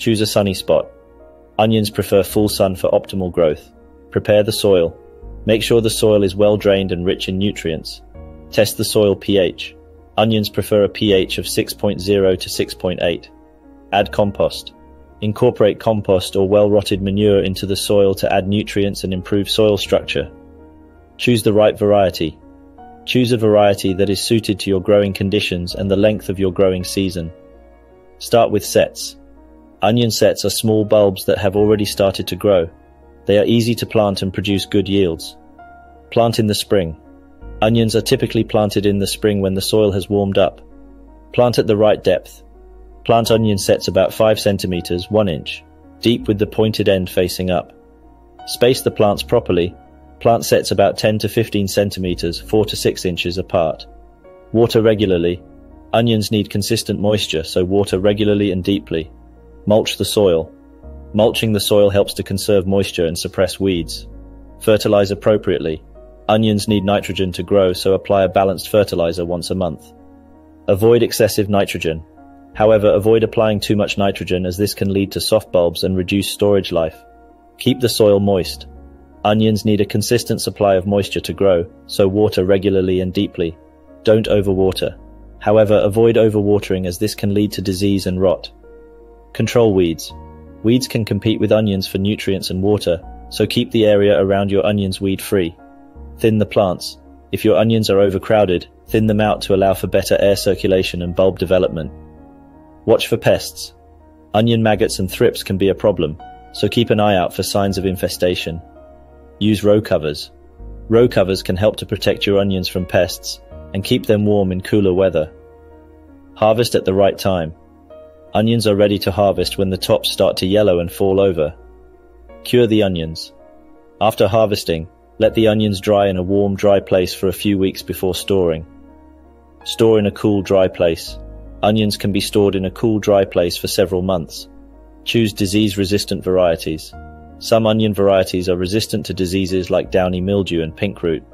Choose a sunny spot. Onions prefer full sun for optimal growth. Prepare the soil. Make sure the soil is well drained and rich in nutrients. Test the soil pH. Onions prefer a pH of 6.0 to 6.8. Add compost. Incorporate compost or well-rotted manure into the soil to add nutrients and improve soil structure. Choose the right variety. Choose a variety that is suited to your growing conditions and the length of your growing season. Start with sets. Onion sets are small bulbs that have already started to grow. They are easy to plant and produce good yields. Plant in the spring. Onions are typically planted in the spring when the soil has warmed up. Plant at the right depth. Plant onion sets about 5 cm (1 inch) deep with the pointed end facing up. Space the plants properly. Plant sets about 10 to 15 cm (4 to 6 inches) apart. Water regularly. Onions need consistent moisture, so water regularly and deeply. Mulch the soil. Mulching the soil helps to conserve moisture and suppress weeds. Fertilize appropriately. Onions need nitrogen to grow, so apply a balanced fertilizer once a month. Avoid excessive nitrogen. However, avoid applying too much nitrogen, as this can lead to soft bulbs and reduce storage life. Keep the soil moist. Onions need a consistent supply of moisture to grow, so water regularly and deeply. Don't overwater. However, avoid overwatering, as this can lead to disease and rot. Control weeds. Weeds can compete with onions for nutrients and water, so keep the area around your onions weed-free. Thin the plants. If your onions are overcrowded, thin them out to allow for better air circulation and bulb development. Watch for pests. Onion maggots and thrips can be a problem, so keep an eye out for signs of infestation. Use row covers. Row covers can help to protect your onions from pests and keep them warm in cooler weather. Harvest at the right time. Onions are ready to harvest when the tops start to yellow and fall over. Cure the onions. After harvesting, let the onions dry in a warm, dry place for a few weeks before storing. Store in a cool, dry place. Onions can be stored in a cool, dry place for several months. Choose disease-resistant varieties. Some onion varieties are resistant to diseases like downy mildew and pink root.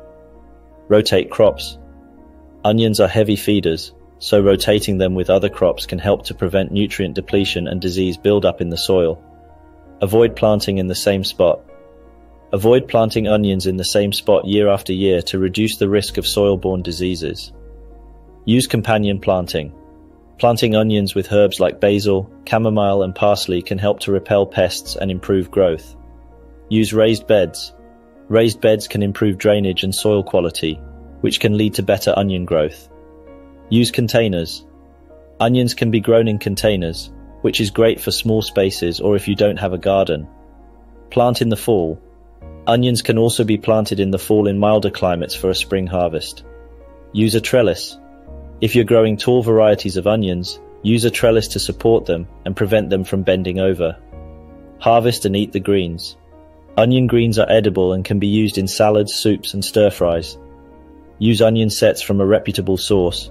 Rotate crops. Onions are heavy feeders, so rotating them with other crops can help to prevent nutrient depletion and disease buildup in the soil. Avoid planting in the same spot. Avoid planting onions in the same spot year after year to reduce the risk of soil-borne diseases. Use companion planting. Planting onions with herbs like basil, chamomile and parsley can help to repel pests and improve growth. Use raised beds. Raised beds can improve drainage and soil quality, which can lead to better onion growth. Use containers. Onions can be grown in containers, which is great for small spaces or if you don't have a garden. Plant in the fall. Onions can also be planted in the fall in milder climates for a spring harvest. Use a trellis. If you're growing tall varieties of onions, use a trellis to support them and prevent them from bending over. Harvest and eat the greens. Onion greens are edible and can be used in salads, soups, and stir-fries. Use onion sets from a reputable source.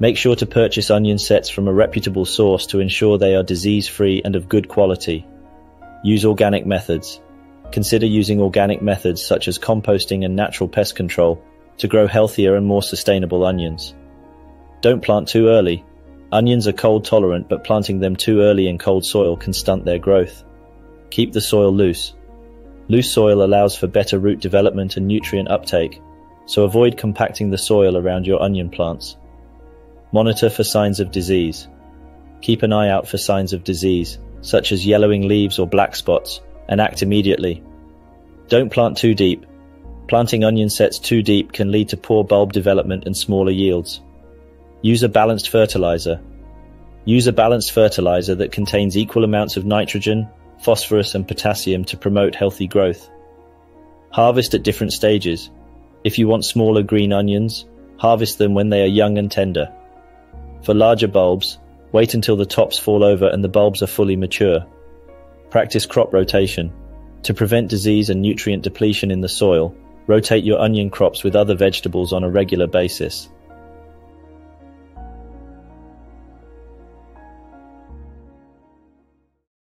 Make sure to purchase onion sets from a reputable source to ensure they are disease-free and of good quality. Use organic methods. Consider using organic methods such as composting and natural pest control to grow healthier and more sustainable onions. Don't plant too early. Onions are cold tolerant, but planting them too early in cold soil can stunt their growth. Keep the soil loose. Loose soil allows for better root development and nutrient uptake, so avoid compacting the soil around your onion plants. Monitor for signs of disease. Keep an eye out for signs of disease, such as yellowing leaves or black spots, and act immediately. Don't plant too deep. Planting onion sets too deep can lead to poor bulb development and smaller yields. Use a balanced fertilizer. Use a balanced fertilizer that contains equal amounts of nitrogen, phosphorus, and potassium to promote healthy growth. Harvest at different stages. If you want smaller green onions, harvest them when they are young and tender. For larger bulbs, wait until the tops fall over and the bulbs are fully mature. Practice crop rotation. To prevent disease and nutrient depletion in the soil, rotate your onion crops with other vegetables on a regular basis.